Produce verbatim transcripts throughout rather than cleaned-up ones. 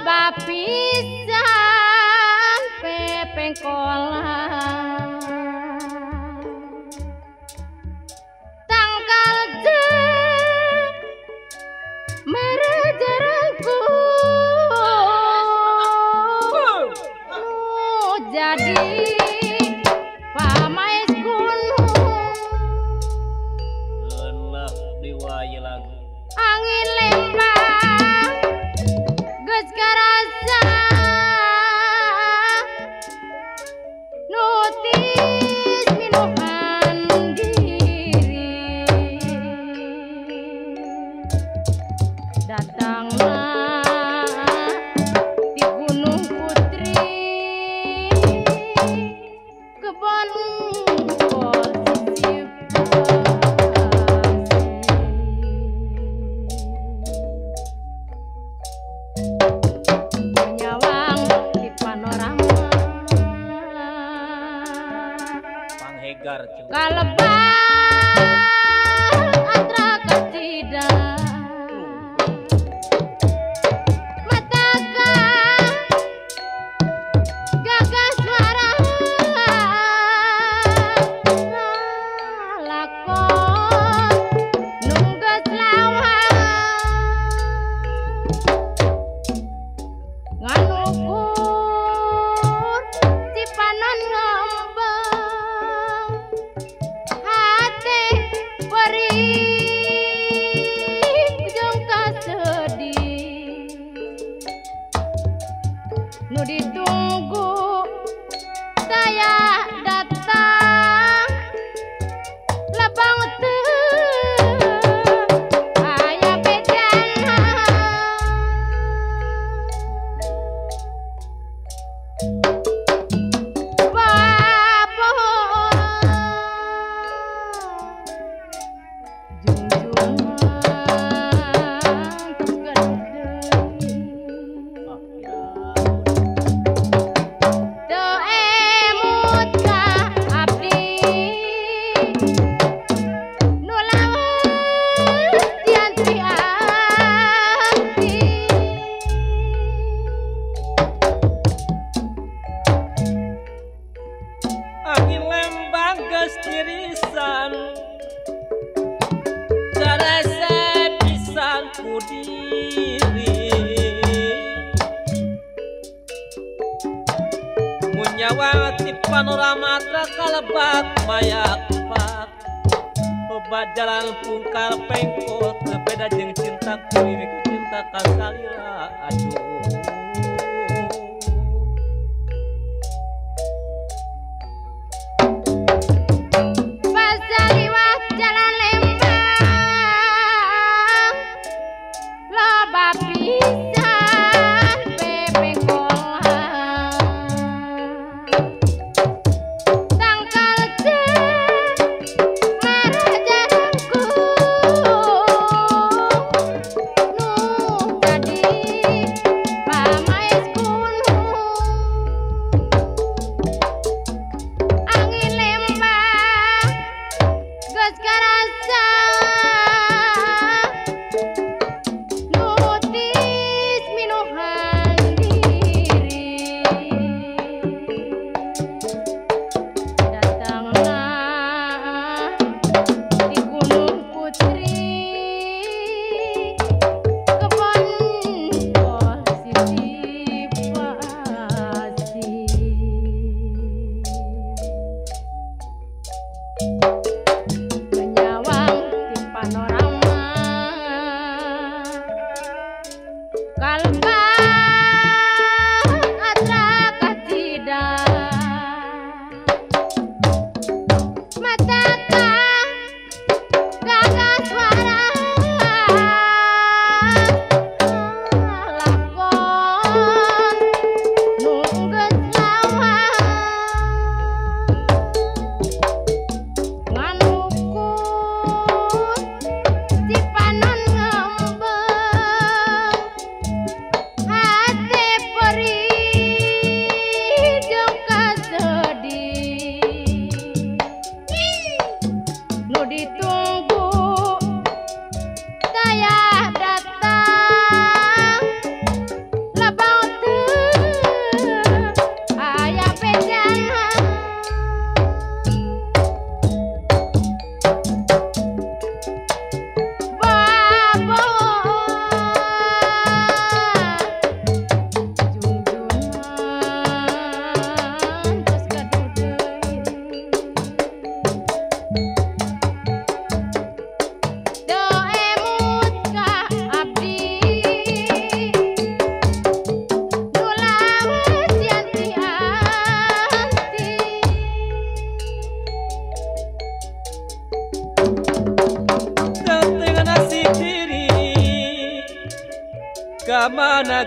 bapisan pepeng kolang tangkal jeng merejerengku jadi pamais gunung lelah diwayi lagu angin lembang geus karasa nutis minuman giri datanglah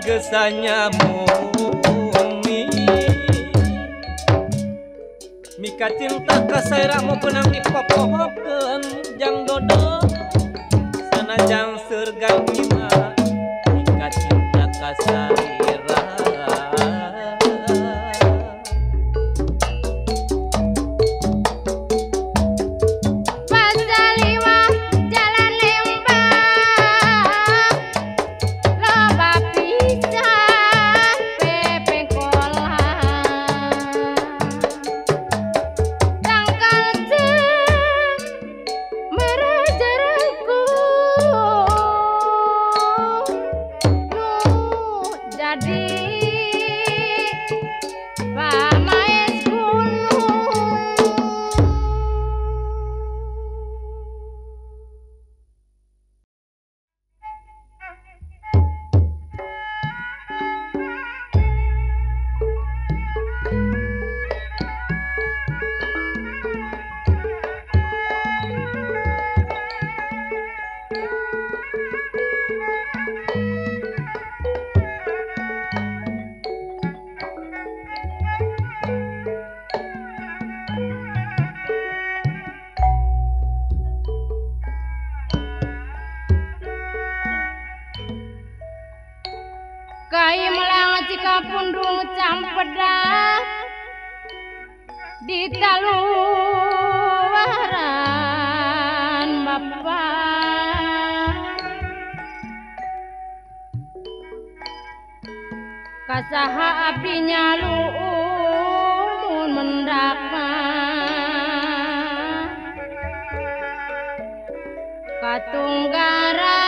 gesanya mumi mika cinta kasaira mau benang dipopohokeun jang dodo sanajang surga nima mika cinta kasaira kasaha abdi nyaluun mendak mah katunggaran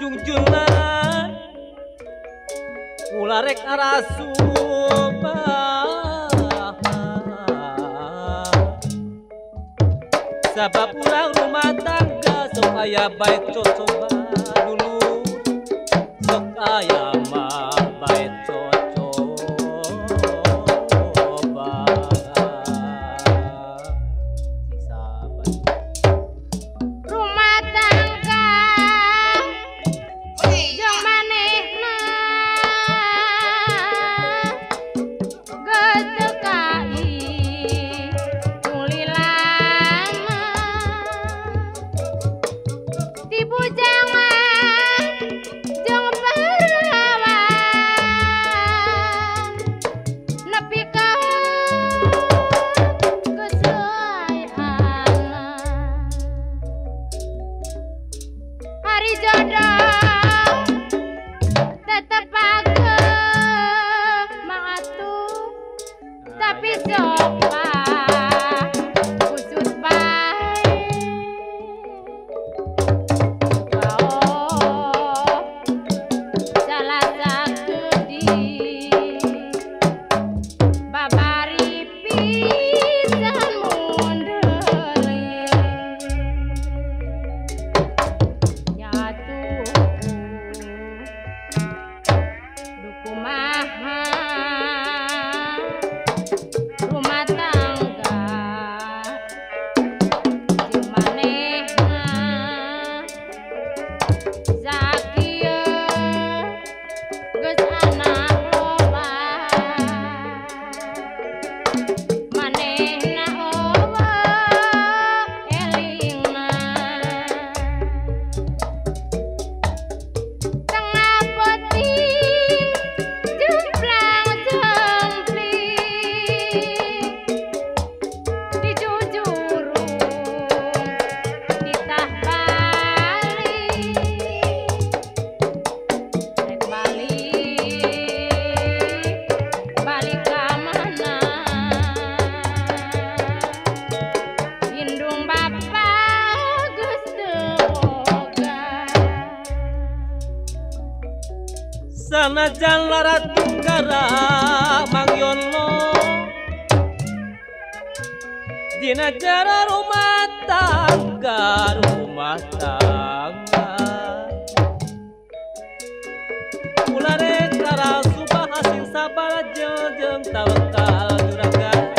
jungjungan ularek arasumah sabab urang rumah tangga sok aya bae cocoba dulu sok aya mah bae cocoba rumah tangga jeung manehna geus teu kai tulilana di bujangan jeung pahlawan nepi ka geus hari jodoh tetep pageum mangatuh tapi sok lah usut bae kaoh salah satu di babari pisan mundeuleuh nyatuhku dukumaha rumah tangga jeung manehna sakieu geus anak loba manehna owa elingna tengah peuting jemplang jempling dijujurung ditah balik rek balik balik ka mana indung bapak geus teu boga sanajan larat tunggara Mang Yono dina jara rumah tangga rumah tangga ulare tara subah hasil sabar jeung tawakal juragan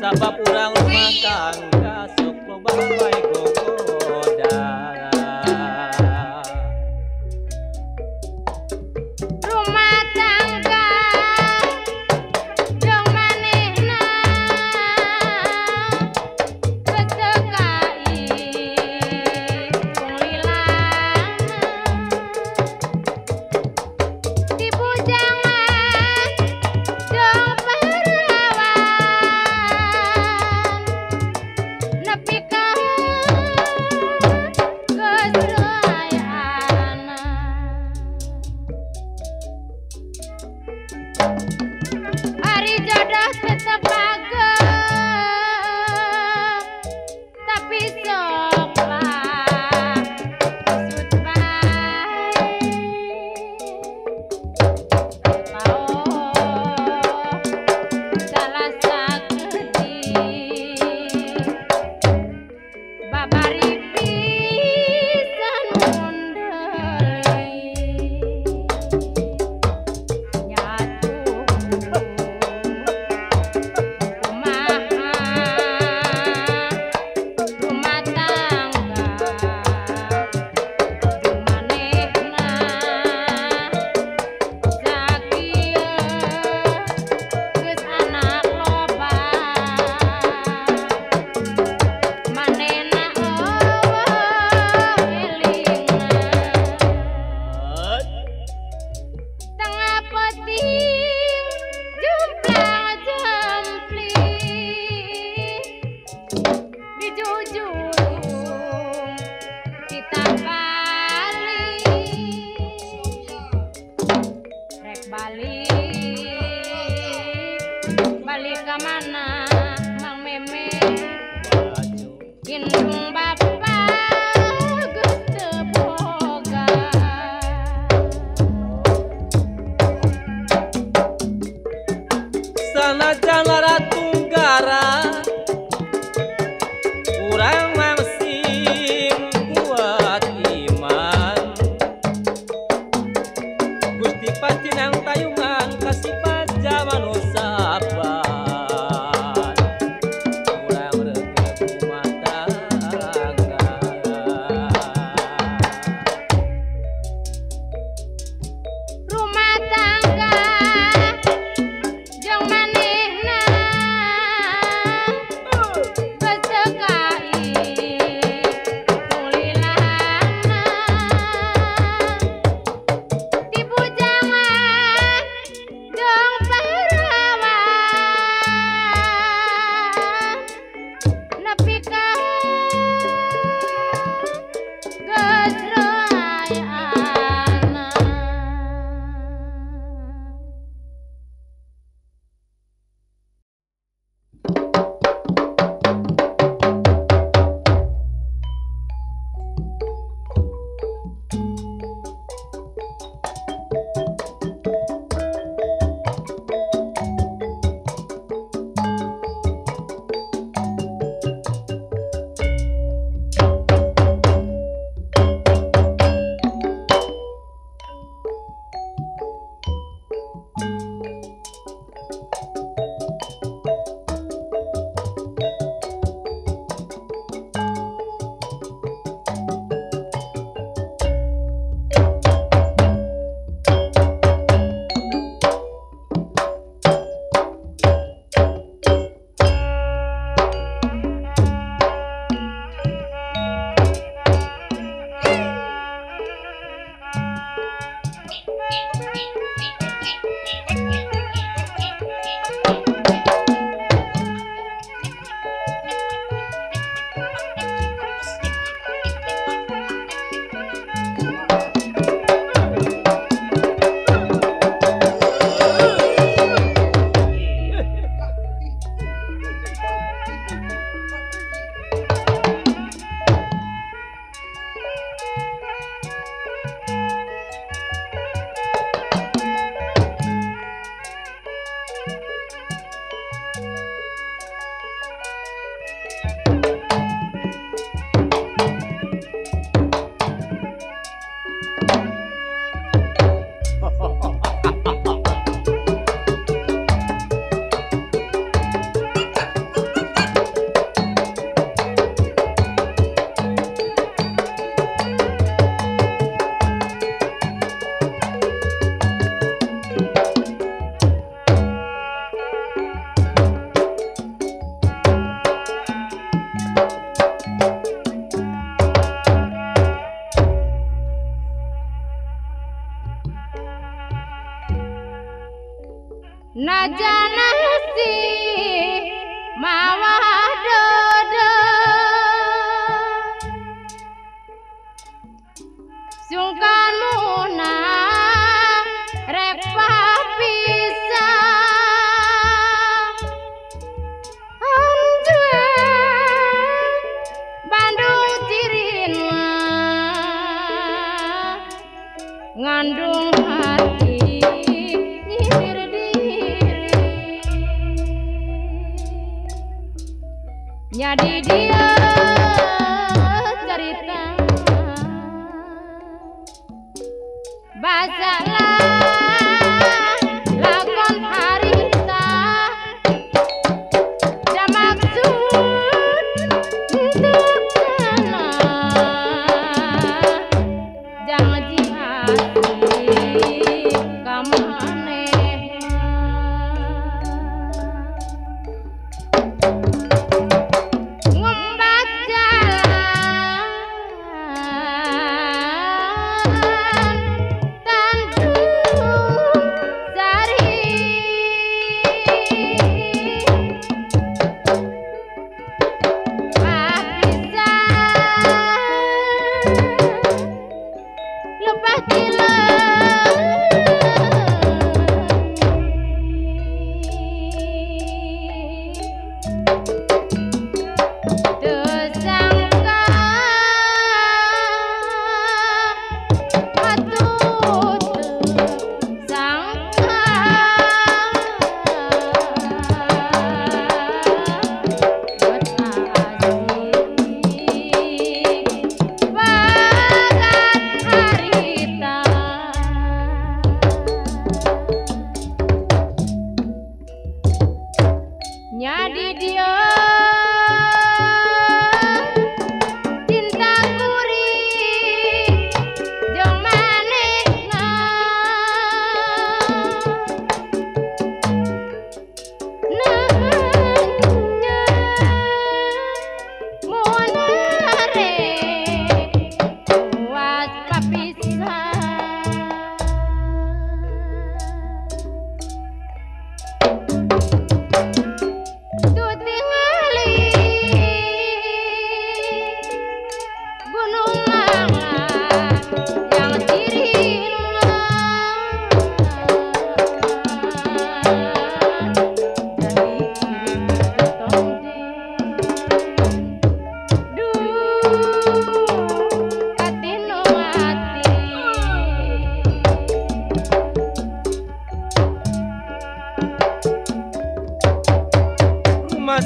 sabab urang rumah tangga sok loba bae gogodan. rumah tangga jeung manehna geus teu kai tulilana di bujangan jeung pahlawan nepi ka geus aya anak ari jodoh tetep pageum tapi sok lah usut bae kaoh salah sakeudi babari pisan mundeuleuh nyatuhku kumaha rumah tangga jeung manehna sakieu geus anak loba manehna owa elingna tengah peuting jemplang jempling dijujurung ditah balik rek balik balik ka mana Mang Meme indung bapak geus teu boga Najalah si mawadodo sungkan muna repah bisa ande Bandung cirina ngandung hati nyisir diri nyadi dia cerita bazalah lakon harita da maksud untuk sana janji hati kamu nyadi dia cinta kuri jong manehna nanya monare kuat papisah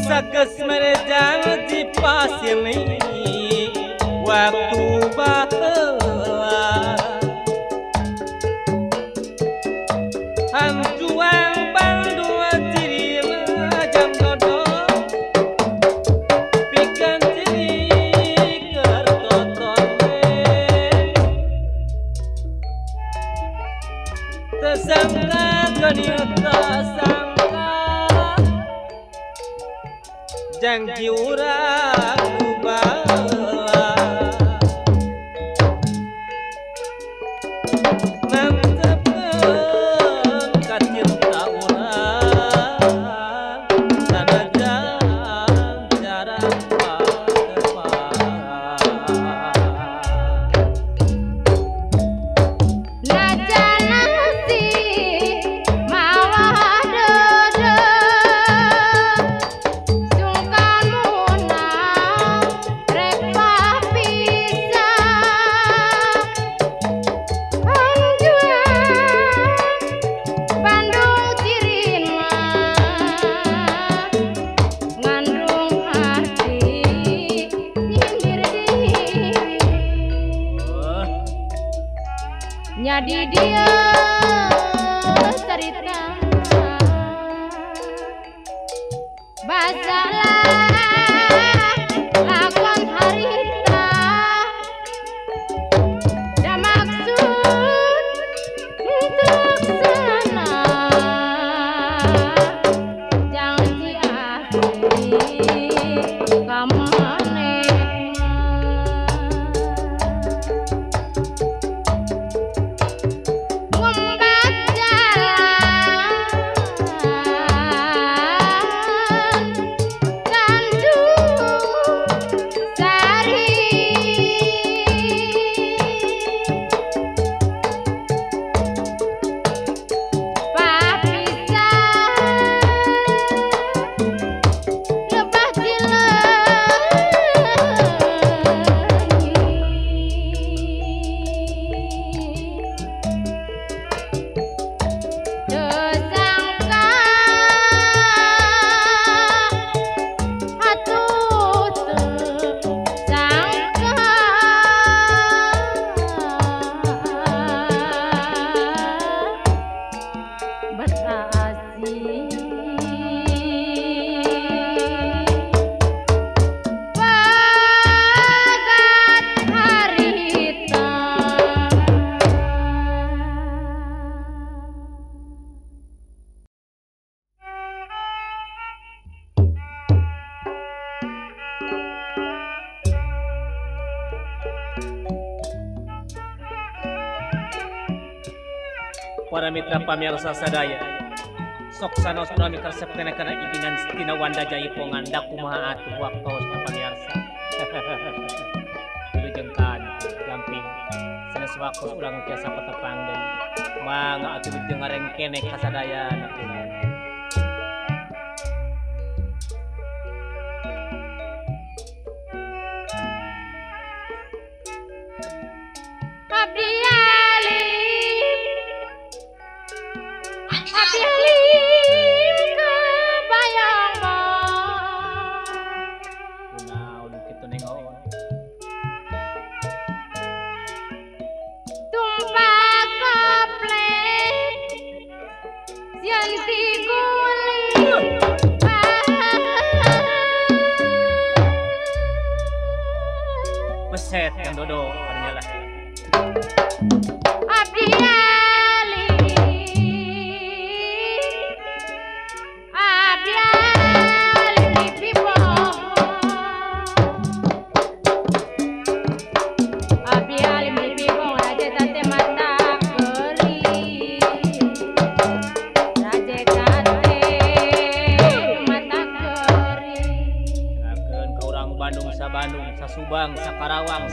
Sakes mere janji pas ini waktu batela hantuan Bandung ciri jam dodo pikan ciri kertotone tersangka kaniota janji urang ubala mantep kacinta urang sanajan jarak nyadi dia cerita bazalah lakon harita da maksud untuk sana janji hati kamu Para mitra pamirsa sadaya, sok sanos urami karsep kana kana ibinan tina wanda jaipongan da kumaha atuh waktos na pamirsa. Dilujengkan gamping sanes waktos urang tiasa patepangdeun mangga atuh dengareng kene kasadayan. Set yang dodo orangnya lah. Abdi Ali, Abdi Ali people, Abdi Ali people raja tante mata keli, raja tante mata keri. Kerakan ke orang Bandung sa Bandung sa Subang sa Karawang.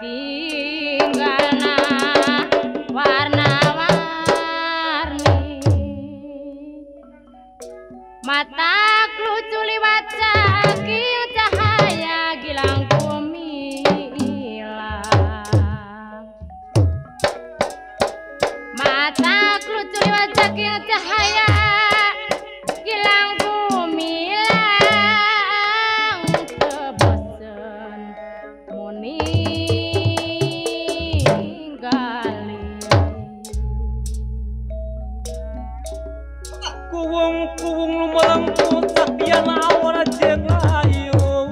Mata klucu liwat cakil cahaya gilang bumi hilang. Mata klucu liwat cakil cahaya gilang bumi hilang. Kebosen muninggali kuwung-kuwung lumalampun saktian awal jeng layu.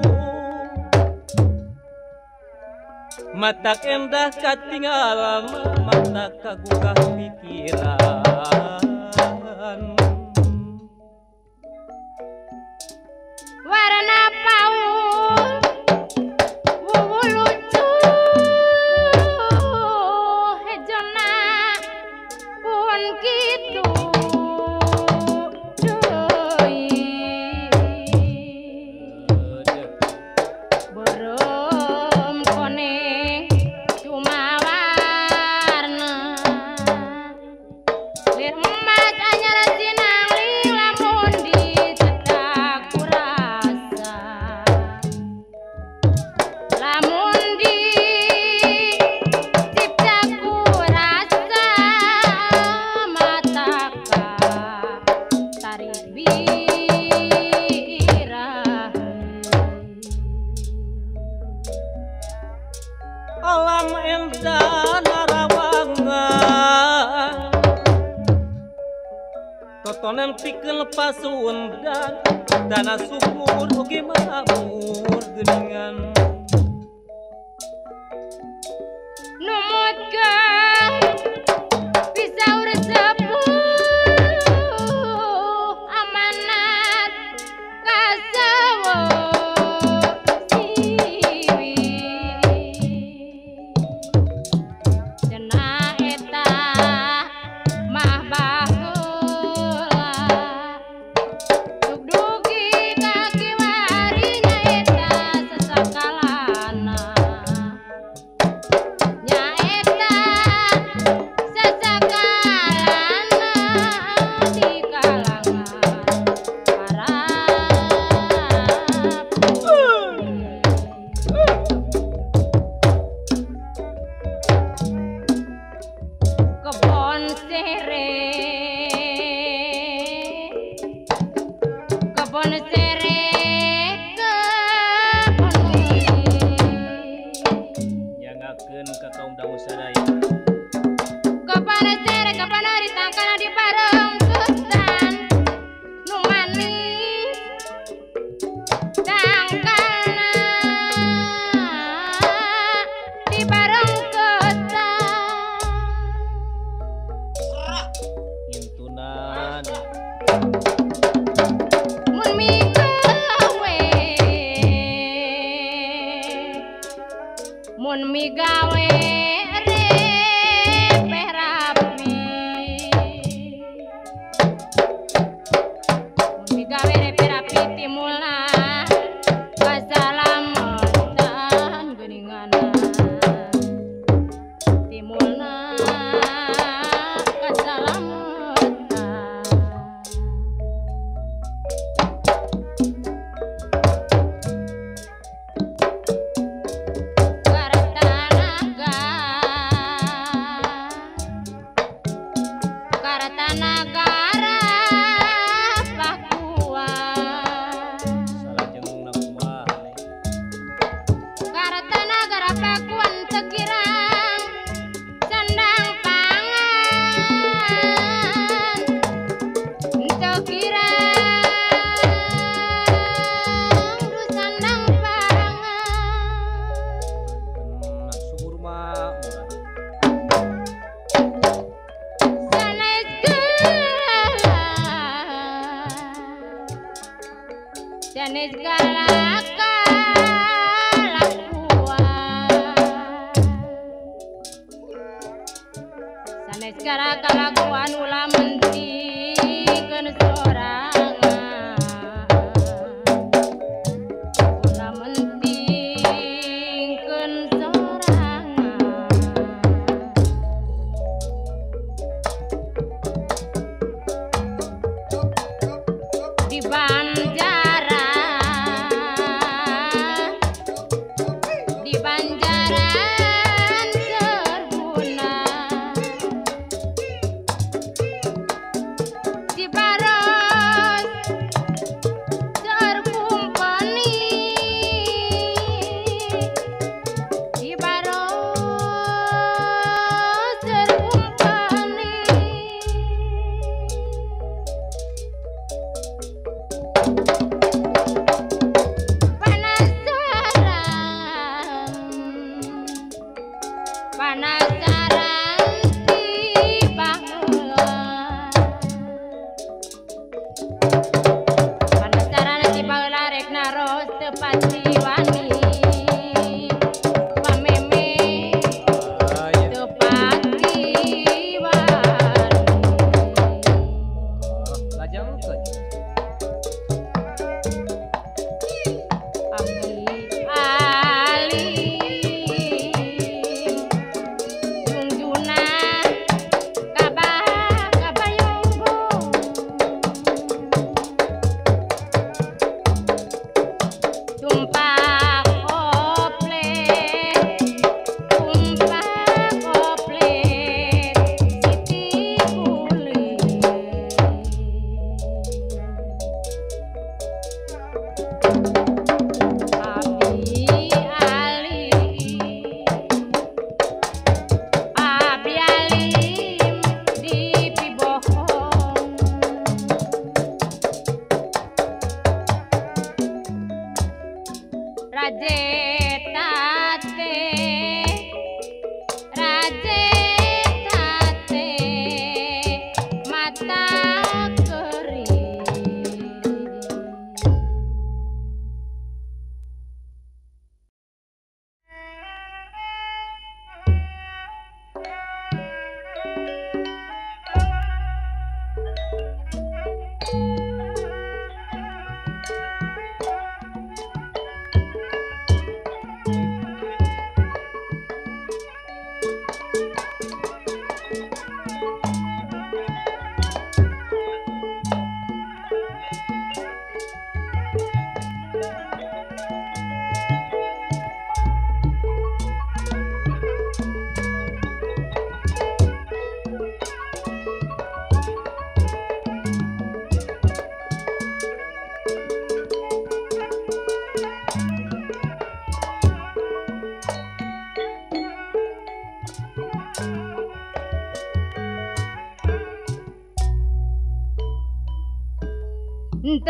Matak endah katinggalan, matak kagugah pikiran. Warna paul wuwu lucu hejona pun gitu. Alam endah narawangna totonan pikeun pasundan dana syukur ugi mabur geuningan numutkeun bisa urang mentingkeun sorangan.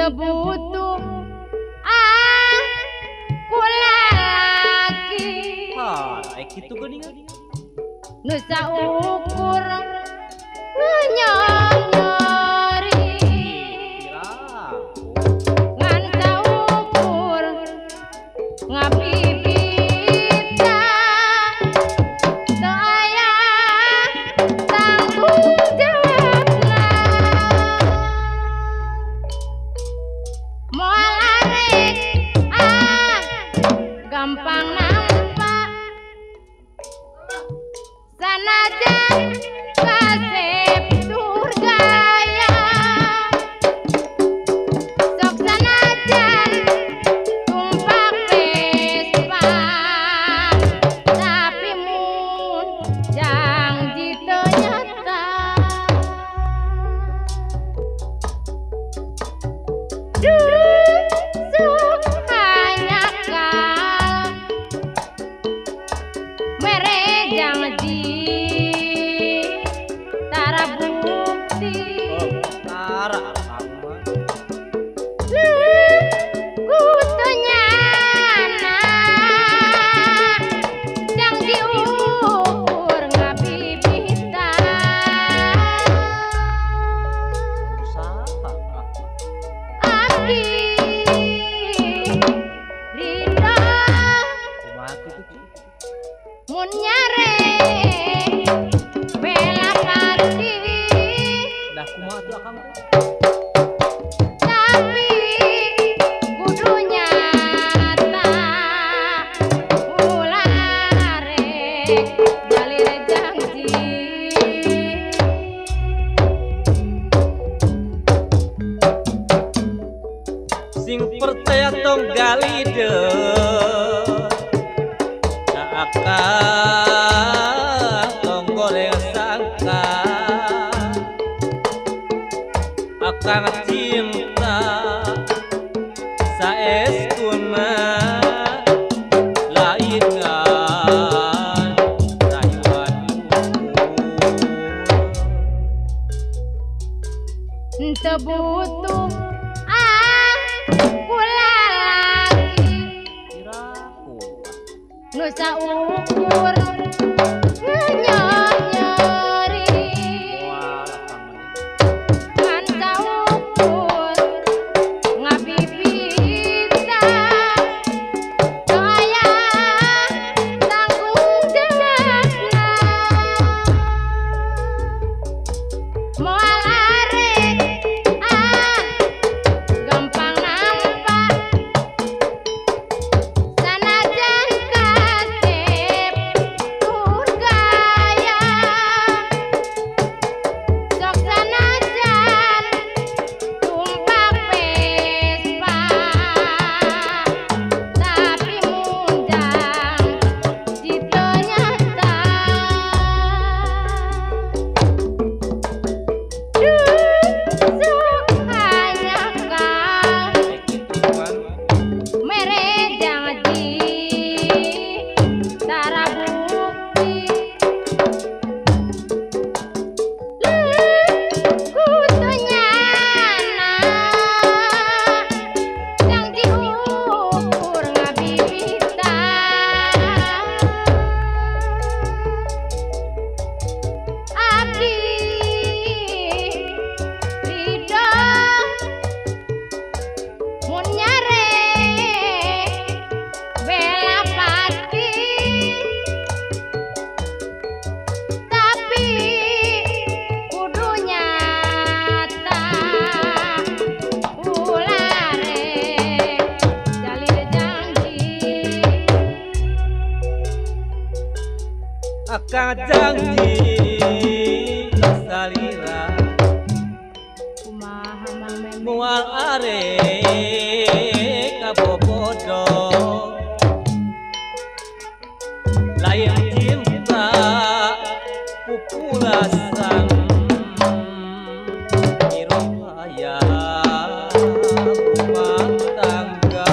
Butuh aku lagi ha gitu geningan nusa ukur nyonyori ngan ukur ngapi kadang di salira mual arek kabobodo layang cinta kupulasan irupaya rumah tangga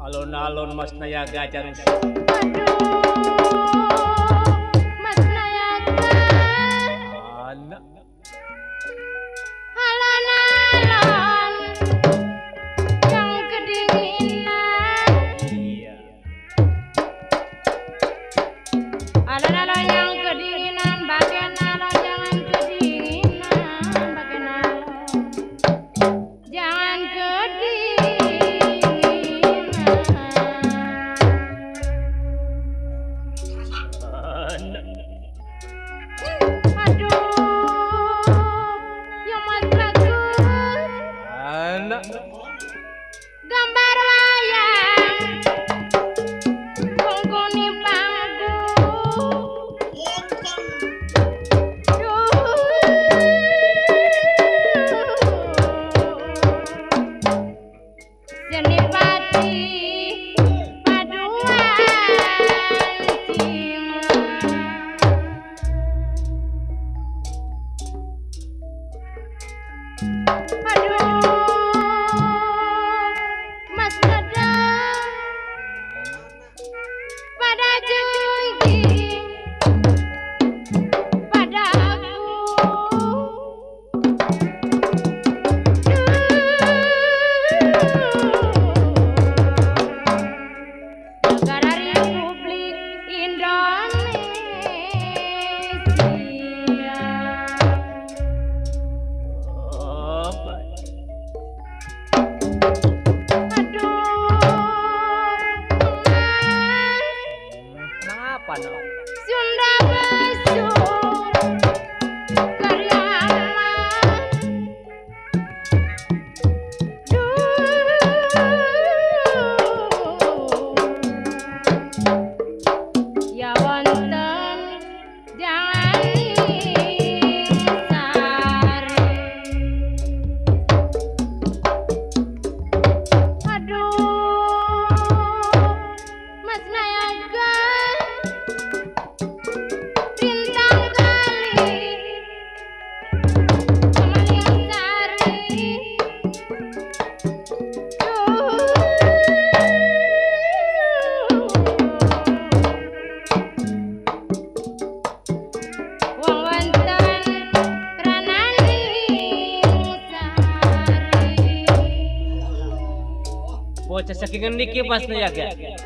alon-alon Mas Naya Gajarus. Aduh, Mas Naya Gajarus. Alon-alon yang kedinginan. Iya. Alon-alon yang kedinginan, bagian alon jangan kedinginan, bagian alon jangan kedinginan. अच्छा सकिंगन निके पास नहीं आ गया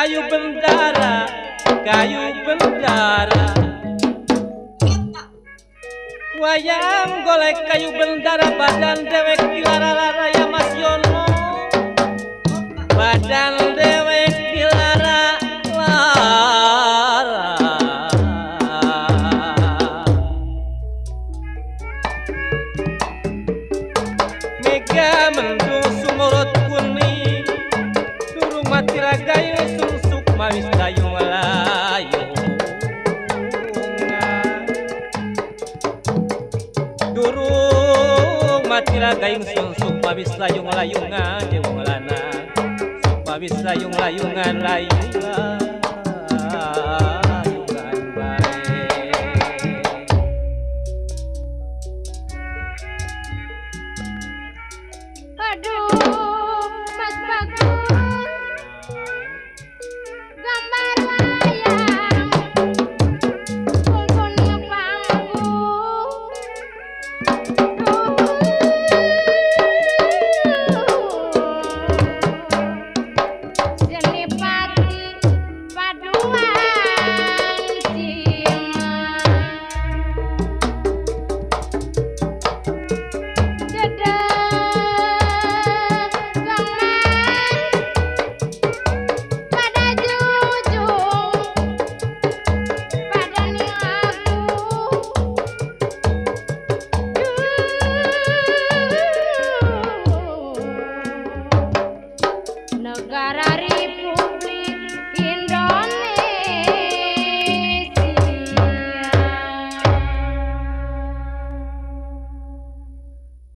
kayu bendara, kayu bendara, wayang golek kayu bendara, badan dewek dilara-lara ya Mas Yono, badan dewek dilara-lara. Mega mendung sumurut kuning, turu mati ragai. Mawis kayu melayu durung mati ragayung sunsuk mawis layung layungan dewong lanang mawis layung layungan layungan